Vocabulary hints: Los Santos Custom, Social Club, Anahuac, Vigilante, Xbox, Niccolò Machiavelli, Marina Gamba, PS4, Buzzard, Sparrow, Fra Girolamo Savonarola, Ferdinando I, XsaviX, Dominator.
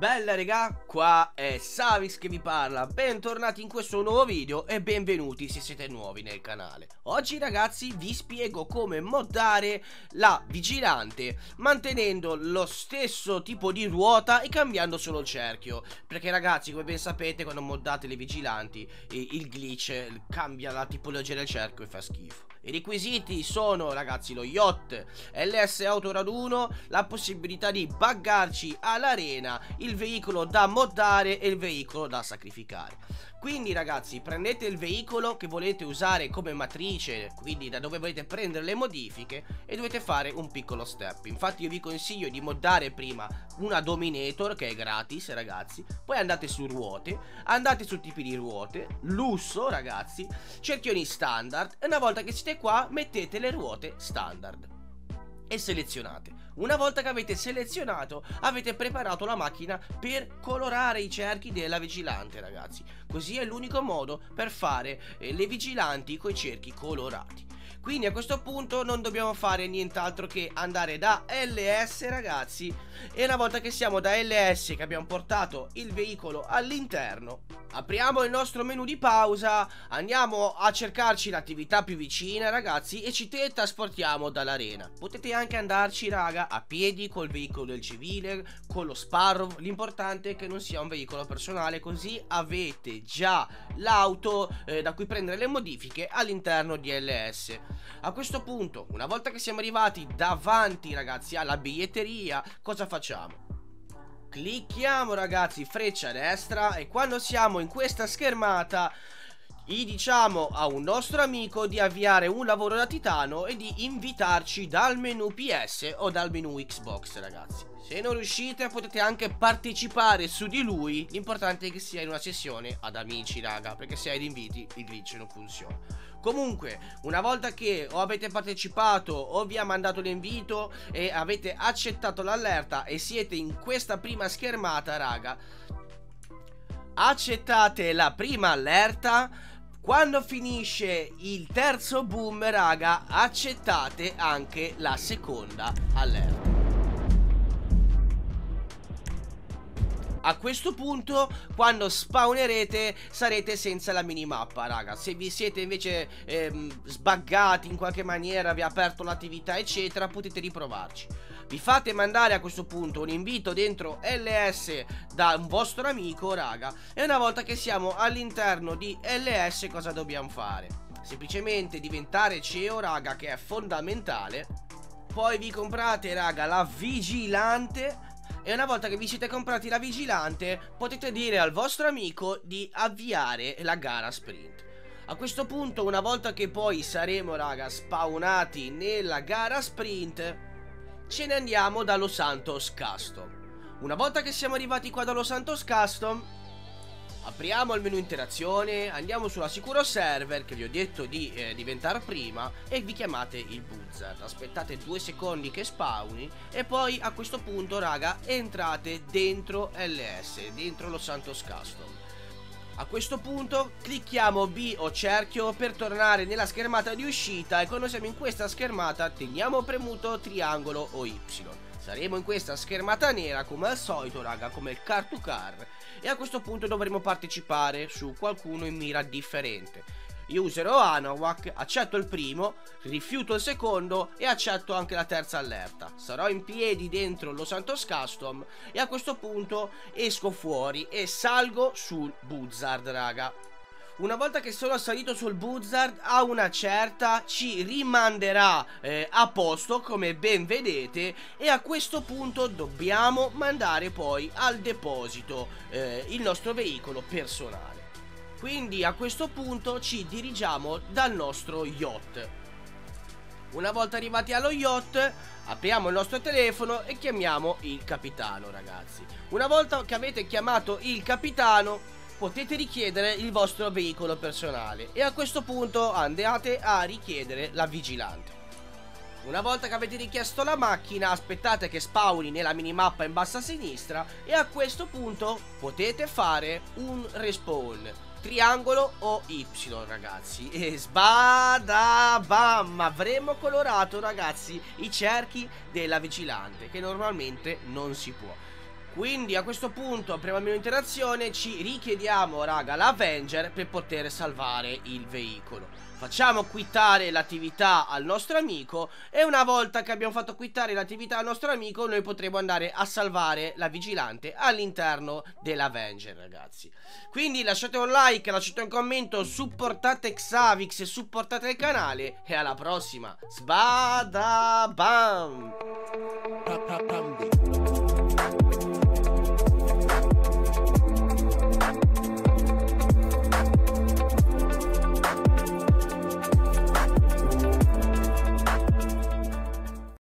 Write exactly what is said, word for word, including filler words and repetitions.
Bella regà, qua è XsaviX che vi parla, bentornati in questo nuovo video e benvenuti se siete nuovi nel canale. Oggi ragazzi vi spiego come moddare la Vigilante mantenendo lo stesso tipo di ruota e cambiando solo il cerchio. Perché ragazzi, come ben sapete, quando moddate le Vigilanti il glitch cambia la tipologia del cerchio e fa schifo. I requisiti sono ragazzi lo yacht, L S Auto raduno, la possibilità di buggarci all'arena, il veicolo da moddare e il veicolo da sacrificare. Quindi ragazzi, prendete il veicolo che volete usare come matrice, quindi da dove volete prendere le modifiche, e dovete fare un piccolo step. Infatti io vi consiglio di moddare prima una Dominator, che è gratis ragazzi, poi andate su ruote, andate su tipi di ruote, lusso ragazzi, cerchioni standard, e una volta che siete qua mettete le ruote standard e selezionate. Una volta che avete selezionato, avete preparato la macchina per colorare i cerchi della Vigilante ragazzi. Così è l'unico modo per fare eh, le Vigilanti coi cerchi colorati. Quindi a questo punto non dobbiamo fare nient'altro che andare da L S ragazzi, e una volta che siamo da L S, che abbiamo portato il veicolo all'interno, apriamo il nostro menu di pausa, andiamo a cercarci l'attività più vicina ragazzi e ci teletrasportiamo dall'arena. Potete anche andarci raga a piedi, col veicolo del civile, con lo Sparrow, l'importante è che non sia un veicolo personale, così avete già l'auto eh, da cui prendere le modifiche all'interno di L S. A questo punto, una volta che siamo arrivati davanti ragazzi alla biglietteria, cosa facciamo? Clicchiamo ragazzi freccia destra e quando siamo in questa schermata gli diciamo a un nostro amico di avviare un lavoro da titano e di invitarci dal menu P S o dal menu Xbox ragazzi. Se non riuscite potete anche partecipare su di lui, l'importante è che sia in una sessione ad amici raga, perché se hai gli inviti il glitch non funziona. Comunque, una volta che o avete partecipato o vi ha mandato l'invito e avete accettato l'allerta e siete in questa prima schermata raga, accettate la prima allerta. Quando finisce il terzo boom raga, accettate anche la seconda allerta. A questo punto, quando spawnerete, sarete senza la minimappa raga. Se vi siete invece ehm, sbuggati in qualche maniera, vi ha aperto l'attività eccetera, potete riprovarci. Vi fate mandare a questo punto un invito dentro L S da un vostro amico raga, e una volta che siamo all'interno di L S cosa dobbiamo fare? Semplicemente diventare C E O raga, che è fondamentale. Poi vi comprate raga la Vigilante, e una volta che vi siete comprati la Vigilante potete dire al vostro amico di avviare la gara sprint. A questo punto, una volta che poi saremo raga spawnati nella gara sprint, ce ne andiamo da Los Santos Custom. Una volta che siamo arrivati qua da Los Santos Custom, apriamo il menu interazione, andiamo sulla sicuro server, che vi ho detto di eh, diventare prima, e vi chiamate il Buzzard. Aspettate due secondi che spawni e poi a questo punto raga entrate dentro L S, dentro Los Santos Custom. A questo punto clicchiamo B o cerchio per tornare nella schermata di uscita, e quando siamo in questa schermata teniamo premuto triangolo o Y. Saremo in questa schermata nera come al solito raga, come il car to car, e a questo punto dovremo partecipare su qualcuno in mira differente. Io userò Anahuac, accetto il primo, rifiuto il secondo e accetto anche la terza allerta. Sarò in piedi dentro Los Santos Custom e a questo punto esco fuori e salgo sul Buzzard raga. Una volta che sono salito sul Buzzard, a una certa ci rimanderà eh, a posto, come ben vedete, e a questo punto dobbiamo mandare poi al deposito eh, il nostro veicolo personale. Quindi a questo punto ci dirigiamo dal nostro yacht. Una volta arrivati allo yacht, apriamo il nostro telefono e chiamiamo il capitano ragazzi. Una volta che avete chiamato il capitano, potete richiedere il vostro veicolo personale e a questo punto andate a richiedere la Vigilante. Una volta che avete richiesto la macchina, aspettate che spawni nella minimappa in basso a sinistra e a questo punto potete fare un respawn triangolo o Y ragazzi, e sbadabam, avremo colorato ragazzi i cerchi della Vigilante, che normalmente non si può. Quindi a questo punto, prima meno interazione, ci richiediamo, raga, l'Avenger per poter salvare il veicolo. Facciamo quittare l'attività al nostro amico e una volta che abbiamo fatto quittare l'attività al nostro amico, noi potremo andare a salvare la Vigilante all'interno dell'Avenger, ragazzi. Quindi lasciate un like, lasciate un commento, supportate XsaviX, supportate il canale e alla prossima. Sbadabam!